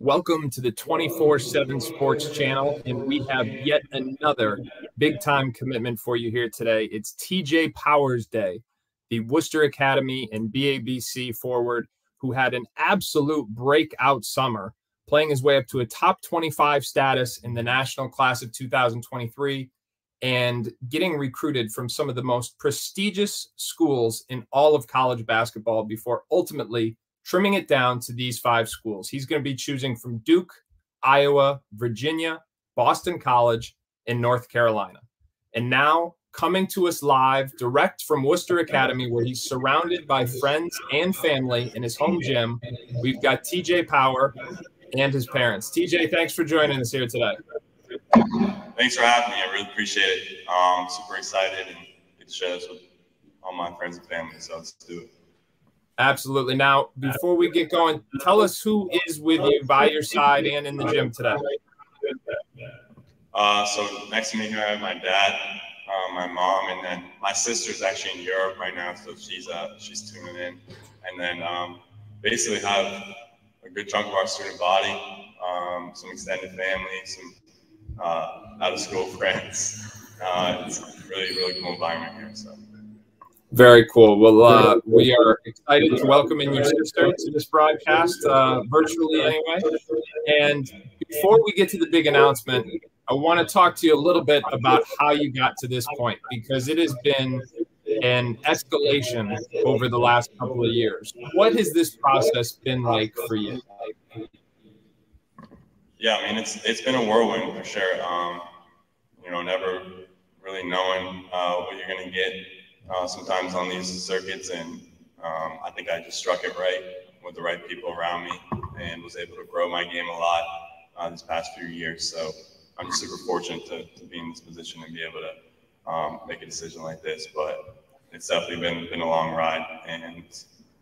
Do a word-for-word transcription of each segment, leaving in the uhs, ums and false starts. Welcome to the twenty-four seven Sports Channel, and we have yet another big-time commitment for you here today. It's T J Power's Day, the Worcester Academy and B A B C forward who had an absolute breakout summer, playing his way up to a top twenty-five status in the national class of two thousand twenty-three and getting recruited from some of the most prestigious schools in all of college basketball before ultimately trimming it down to these five schools. He's going to be choosing from Duke, Iowa, Virginia, Boston College, and North Carolina. And now coming to us live, direct from Worcester Academy, where he's surrounded by friends and family in his home gym, we've got T J Power and his parents. T J, thanks for joining us here today. Thanks for having me. I really appreciate it. I'm um, super excited and get to share this with all my friends and family, so let's do it. Absolutely. Now, before we get going, tell us who is with you by your side and in the gym today. Uh, so next to me here, I have my dad, uh, my mom, and then my sister's actually in Europe right now, so she's uh, she's tuning in. And then um, basically have a good chunk of our student body, um, some extended family, some uh, out-of-school friends. Uh, it's a really, really cool environment here. So. Very cool. Well, uh, we are excited to welcome in your sister to this broadcast, uh, virtually anyway. And before we get to the big announcement, I want to talk to you a little bit about how you got to this point, because it has been an escalation over the last couple of years. What has this process been like for you? Yeah, I mean, it's it's been a whirlwind for sure. Um, you know, never really knowing uh, what you're going to get. Uh, sometimes on these circuits, and um, I think I just struck it right with the right people around me and was able to grow my game a lot uh, these past few years. So I'm just super fortunate to, to be in this position and be able to um, make a decision like this. But it's definitely been, been a long ride, and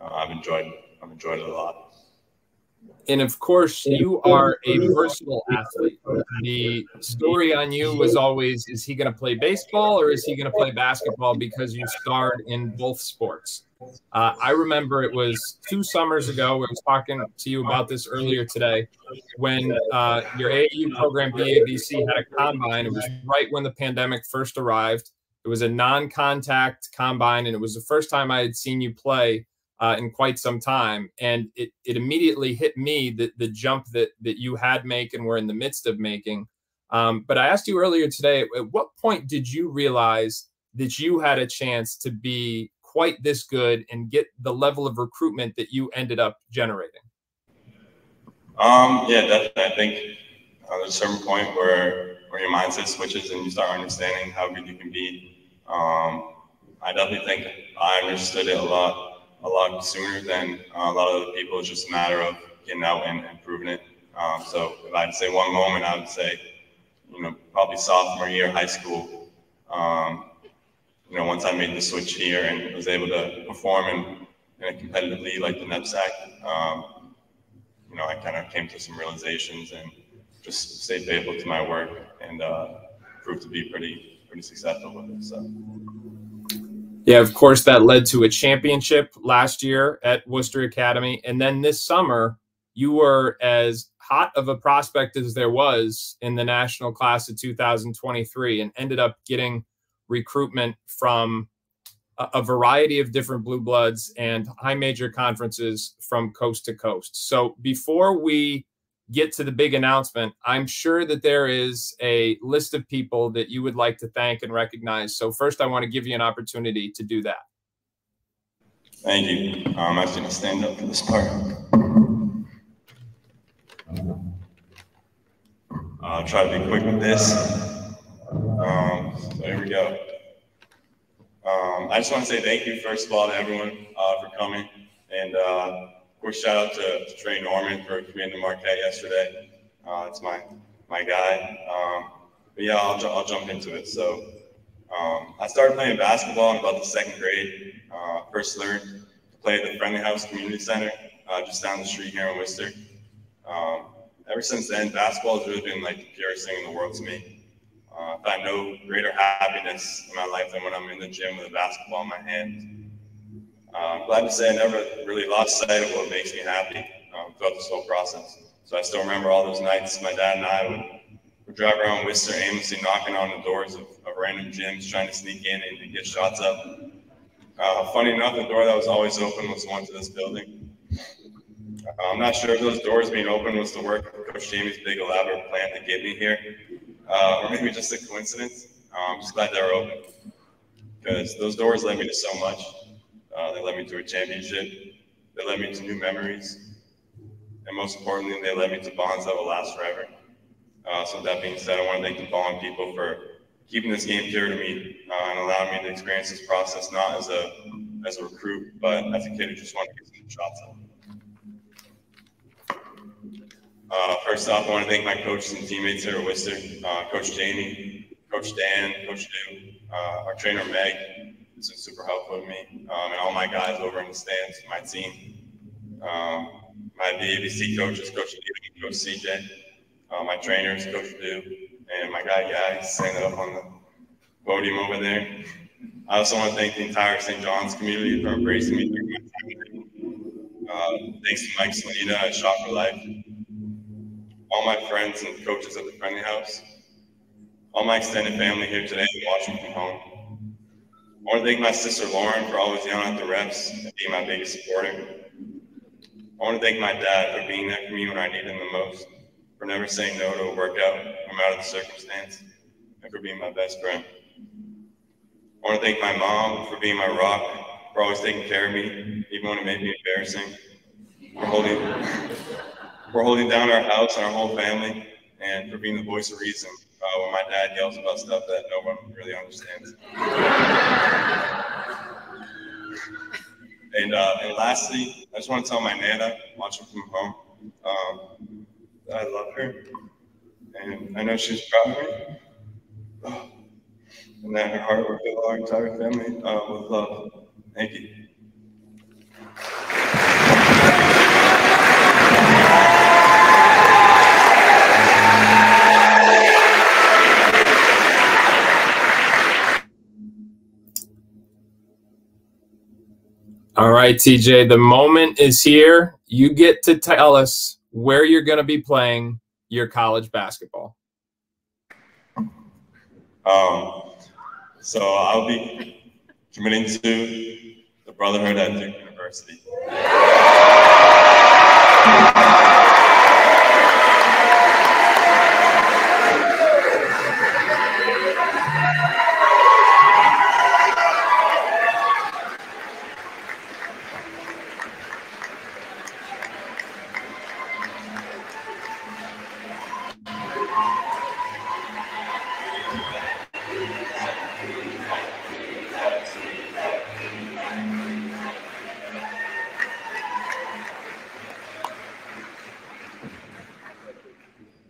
uh, I've enjoyed I've enjoyed it a lot. And of course, you are a versatile athlete. The story on you was always, is he going to play baseball or is he going to play basketball, because you starred in both sports. Uh, I remember it was two summers ago, I was talking to you about this earlier today, when uh, your A A U program, B A B C, had a combine. It was right when the pandemic first arrived. It was a non-contact combine, and it was the first time I had seen you play Uh, in quite some time. And it, it immediately hit me that the jump that, that you had made and were in the midst of making. Um, but I asked you earlier today, at what point did you realize that you had a chance to be quite this good and get the level of recruitment that you ended up generating? Um, yeah, definitely. I think uh, there's a certain point where, where your mindset switches and you start understanding how good you can be. Um, I definitely think I understood it a lot a lot sooner than uh, a lot of other people. It's just a matter of getting out and, and proving it. Um, so if I'd say one moment, I would say, you know, probably sophomore year, high school. Um, you know, once I made the switch here and was able to perform in, in a competitive league like the NEPSAC, um, you know, I kind of came to some realizations and just stayed faithful to my work and uh, proved to be pretty, pretty successful with it. So. Yeah, of course, that led to a championship last year at Worcester Academy. And then this summer, you were as hot of a prospect as there was in the national class of two thousand twenty-three, and ended up getting recruitment from a, a variety of different blue bloods and high major conferences from coast to coast. So before we get to the big announcement, I'm sure that there is a list of people that you would like to thank and recognize. So first, I want to give you an opportunity to do that. Thank you. Um, I have to stand up for this part. I'll try to be quick with this. Um, so here we go. Um, I just want to say thank you, first of all, to everyone uh, for coming. And uh, of course, shout out to, to Trey Norman for being in Marquette yesterday. Uh, it's my my guy. Um, but yeah, I'll, I'll jump into it. So um, I started playing basketball in about the second grade. Uh, first learned to play at the Friendly House Community Center uh, just down the street here in Worcester. Um, ever since then, basketball has really been like the purest thing in the world to me. Uh, I found no greater happiness in my life than when I'm in the gym with a basketball in my hand. Uh, I'm glad to say I never really lost sight of what makes me happy um, throughout this whole process. So I still remember all those nights my dad and I would, would drive around Worcester aimlessly knocking on the doors of, of random gyms, trying to sneak in and, and get shots up. Uh, funny enough, the door that was always open was the one to this building. Uh, I'm not sure if those doors being open was the work of Coach Jamie's big elaborate plan to get me here, uh, or maybe just a coincidence. Uh, I'm just glad they were open, because those doors led me to so much. Uh, they led me to a championship. They led me to new memories. And most importantly, they led me to bonds that will last forever. Uh, so that being said, I want to thank the Bond people for keeping this game pure to me uh, and allowing me to experience this process, not as a as a recruit, but as a kid who just wanted to get some shots up. Uh, first off, I want to thank my coaches and teammates here at Worcester, uh, Coach Jamie, Coach Dan, Coach Diu, uh, our trainer Meg, who's been super helpful to me, um, and all my guys over in the stands, my team, um, my B A B C coaches, Coach Dio and Coach C J, uh, my trainers, Coach Drew, and my guy Yai, standing up on the podium over there. I also want to thank the entire Saint John's community for embracing me during my time. Uh, thanks to Mike, Sonita, and Shock for Life, all my friends and coaches at the Friendly House, all my extended family here today and watching from home. I want to thank my sister Lauren for always yelling at the reps and being my biggest supporter. I want to thank my dad for being there for me when I needed him the most, for never saying no to a workout no matter the circumstance, and for being my best friend. I want to thank my mom for being my rock, for always taking care of me, even when it made me embarrassing, for holding, for holding down our house and our whole family, and for being the voice of reason uh, when my dad yells about stuff that no one really understands. and, uh, and lastly, I just want to tell my Nana, watching from home, um, I love her, and I know she's proud of me, oh, and that her heart will fill our entire family uh, with love. Thank you. All right, T J, the moment is here. You get to tell us where you're going to be playing your college basketball. Um, so I'll be committing to the Brotherhood at Duke University.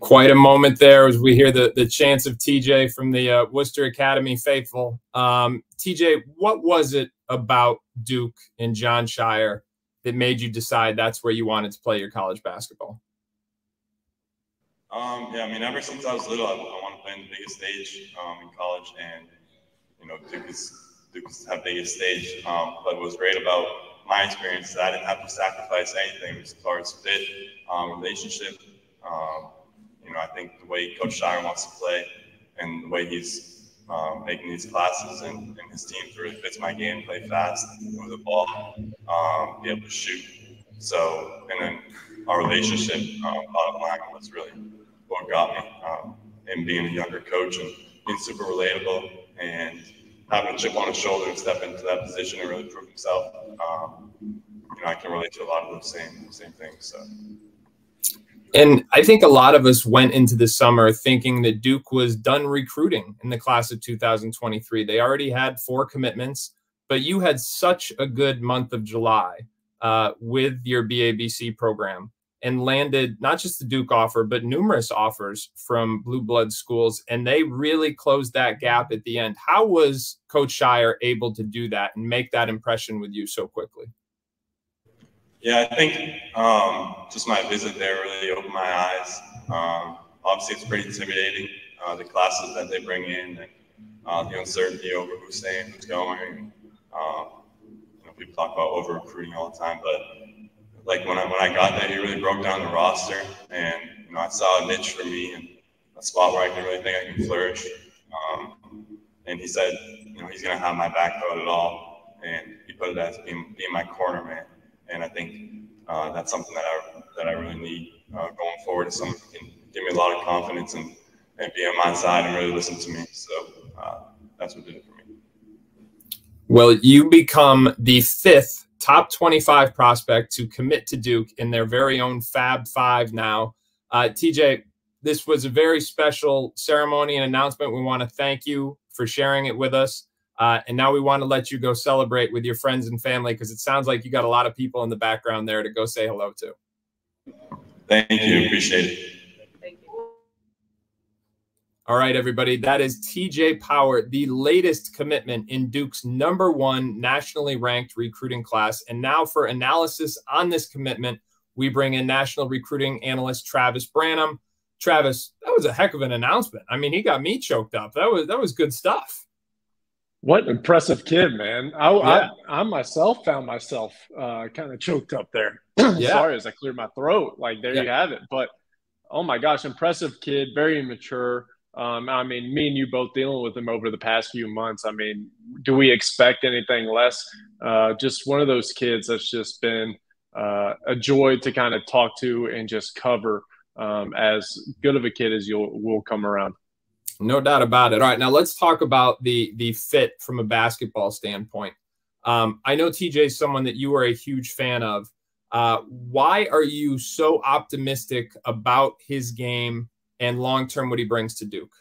Quite a moment there as we hear the, the chants of T J from the uh, Worcester Academy faithful. Um, T J, what was it about Duke and Jon Scheyer that made you decide that's where you wanted to play your college basketball? Um, yeah, I mean, ever since I was little, I, I want to play on the biggest stage um, in college, and, you know, Duke is, Duke is the biggest stage. Um, but what was great about my experience is I didn't have to sacrifice anything as far as fit, um, relationship, um, you know, I think the way Coach Scheyer wants to play and the way he's um, making these classes and, and his teams really fits my game, play fast, move the ball, um, be able to shoot. So, and then our relationship, um, bottom line, was really what got me. Um, and being a younger coach and being super relatable and having a chip on his shoulder and step into that position and really prove himself, um, you know, I can relate to a lot of those same, same things. So. And I think a lot of us went into the summer thinking that Duke was done recruiting in the class of two thousand twenty-three. They already had four commitments, but you had such a good month of July uh, with your B A B C program and landed not just the Duke offer, but numerous offers from blue blood schools. And they really closed that gap at the end. How was Coach Scheyer able to do that and make that impression with you so quickly? Yeah, I think um, just my visit there really opened my eyes. Um, obviously, it's pretty intimidating, uh, the classes that they bring in, and uh, the uncertainty over who's staying, who's going. Um, you know, people talk about over-recruiting all the time, but like when I when I got there, he really broke down the roster, and you know I saw a niche for me and a spot where I can really think I can flourish. Um, and he said, you know, he's gonna have my back throughout it all, and he put it as being, being my corner man. And I think uh, that's something that I that I really need uh, going forward. Is someone who can give me a lot of confidence and and be on my side and really listen to me. So uh, that's what did it for me. Well, you become the fifth top twenty-five prospect to commit to Duke in their very own Fab Five now. Uh, T J, this was a very special ceremony and announcement. We want to thank you for sharing it with us. Uh, and now we want to let you go celebrate with your friends and family, because it sounds like you got a lot of people in the background there to go say hello to. Thank you. Appreciate it. All right, everybody, that is T J Power, the latest commitment in Duke's number one nationally ranked recruiting class. And now for analysis on this commitment, we bring in national recruiting analyst Travis Branham. Travis, that was a heck of an announcement. I mean, he got me choked up. That was that was good stuff. What an impressive kid, man. I, yeah. I, I myself found myself uh, kind of choked up there. Yeah. Sorry as I cleared my throat. Like, there yeah. you have it. But, oh, my gosh, impressive kid, very immature. Um, I mean, me and you both dealing with him over the past few months. I mean, do we expect anything less? Uh, just one of those kids that's just been uh, a joy to kind of talk to and just cover, um, as good of a kid as you'll will come around. No doubt about it. All right, now let's talk about the the fit from a basketball standpoint. Um, I know T J is someone that you are a huge fan of. Uh, why are you so optimistic about his game and long-term what he brings to Duke?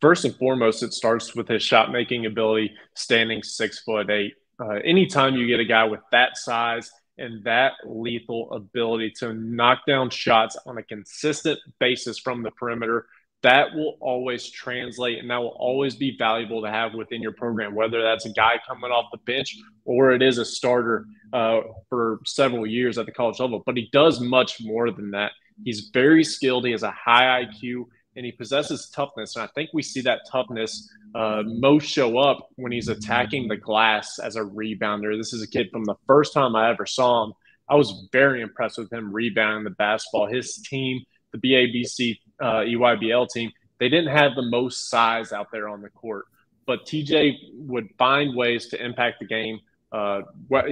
First and foremost, it starts with his shot-making ability, standing six foot eight. Uh, anytime you get a guy with that size and that lethal ability to knock down shots on a consistent basis from the perimeter, that will always translate, and that will always be valuable to have within your program, whether that's a guy coming off the bench or it is a starter uh, for several years at the college level. But he does much more than that. He's very skilled. He has a high I Q, and he possesses toughness. And I think we see that toughness uh, most show up when he's attacking the glass as a rebounder. This is a kid from the first time I ever saw him, I was very impressed with him rebounding the basketball. His team, the B A B C uh, E Y B L team, they didn't have the most size out there on the court. But T J would find ways to impact the game. Uh,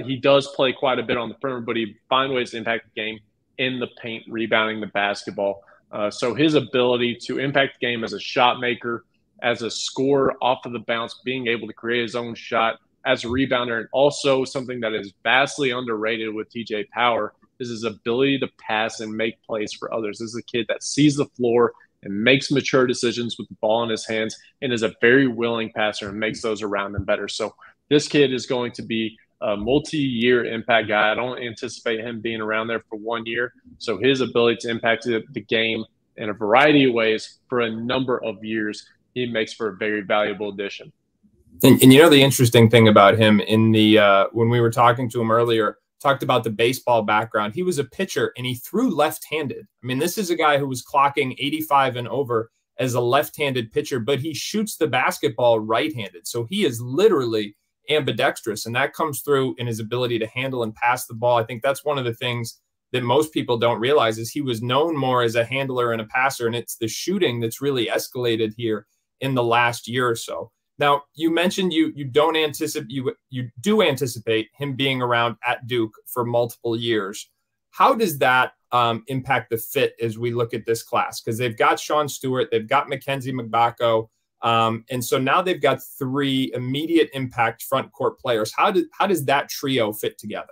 he does play quite a bit on the perimeter, but he'd find ways to impact the game in the paint, rebounding the basketball. Uh, so his ability to impact the game as a shot maker, as a scorer off of the bounce, being able to create his own shot, as a rebounder, and also something that is vastly underrated with T J Power is his ability to pass and make plays for others. This is a kid that sees the floor and makes mature decisions with the ball in his hands, and is a very willing passer and makes those around him better. So this kid is going to be a multi-year impact guy. I don't anticipate him being around there for one year. So his ability to impact the, the game in a variety of ways for a number of years, he makes for a very valuable addition. And, and you know, the interesting thing about him in the uh, when we were talking to him earlier, talked about the baseball background. He was a pitcher and he threw left-handed. I mean, this is a guy who was clocking eighty-five and over as a left-handed pitcher, but he shoots the basketball right-handed. So he is literally ambidextrous, and that comes through in his ability to handle and pass the ball. I think that's one of the things that most people don't realize is he was known more as a handler and a passer, and it's the shooting that's really escalated here in the last year or so. Now, you mentioned you you don't anticipate you you do anticipate him being around at Duke for multiple years. How does that um, impact the fit as we look at this class? Because they've got Sean Stewart, they've got Mackenzie Mgbako. Um, and so now they've got three immediate impact front court players. How, do, how does that trio fit together?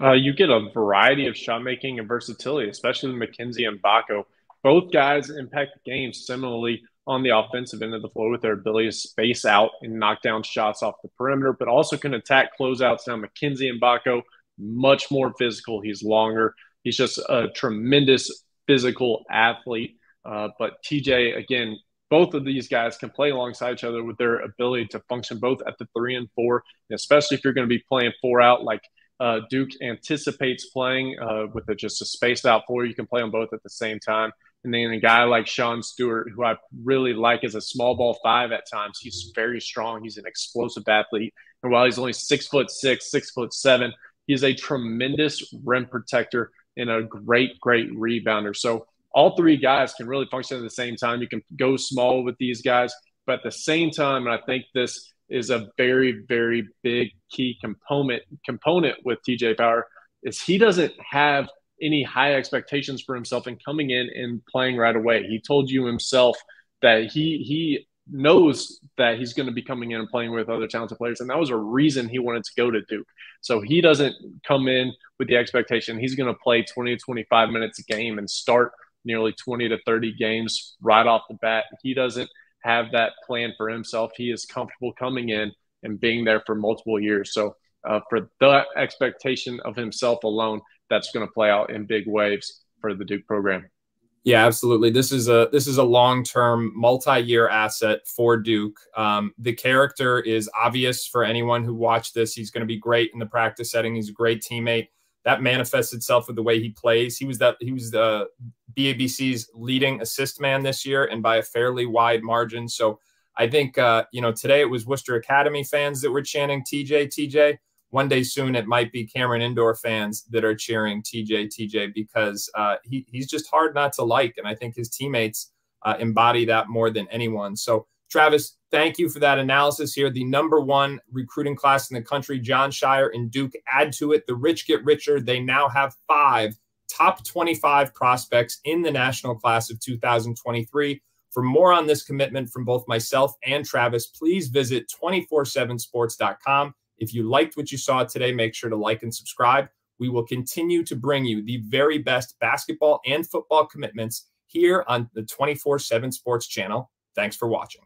Uh, you get a variety of shot making and versatility, especially Mackenzie and Mgbako. Both guys impact games similarly on the offensive end of the floor with their ability to space out and knock down shots off the perimeter, but also can attack closeouts. Now Mackenzie and Mgbako, much more physical. He's longer. He's just a tremendous physical athlete. Uh, but T J, again, both of these guys can play alongside each other with their ability to function both at the three and four, and especially if you're going to be playing four out like uh, Duke anticipates playing uh, with a, just a spaced out four. You can play them both at the same time. And then a guy like Sean Stewart, who I really like as a small ball five at times, he's very strong. He's an explosive athlete. And while he's only six foot six, six foot seven, He's a tremendous rim protector and a great, great rebounder. So all three guys can really function at the same time. You can go small with these guys, but at the same time, and I think this is a very, very big key component component with T J Power, is he doesn't have any high expectations for himself and coming in and playing right away. He told you himself that he he knows that he's going to be coming in and playing with other talented players, and that was a reason he wanted to go to Duke. So he doesn't come in with the expectation he's going to play twenty to twenty-five minutes a game and start nearly twenty to thirty games right off the bat. He doesn't have that plan for himself. He is comfortable coming in and being there for multiple years. So uh, for the expectation of himself alone, that's going to play out in big waves for the Duke program. Yeah, absolutely. This is a this is a long-term, multi-year asset for Duke. Um, the character is obvious for anyone who watched this. He's going to be great in the practice setting. He's a great teammate. That manifests itself with the way he plays. He was that he was the B A B C's leading assist man this year, and by a fairly wide margin. So I think uh, you know, today it was Worcester Academy fans that were chanting T J, T J. One day soon, it might be Cameron Indoor fans that are cheering T J, T J, because uh, he, he's just hard not to like. And I think his teammates uh, embody that more than anyone. So, Travis, thank you for that analysis here. The number one recruiting class in the country, Jon Scheyer and Duke add to it. The rich get richer. They now have five top twenty-five prospects in the national class of two thousand twenty-three. For more on this commitment from both myself and Travis, please visit two four seven sports dot com. If you liked what you saw today, make sure to like and subscribe. We will continue to bring you the very best basketball and football commitments here on the twenty-four seven Sports channel. Thanks for watching.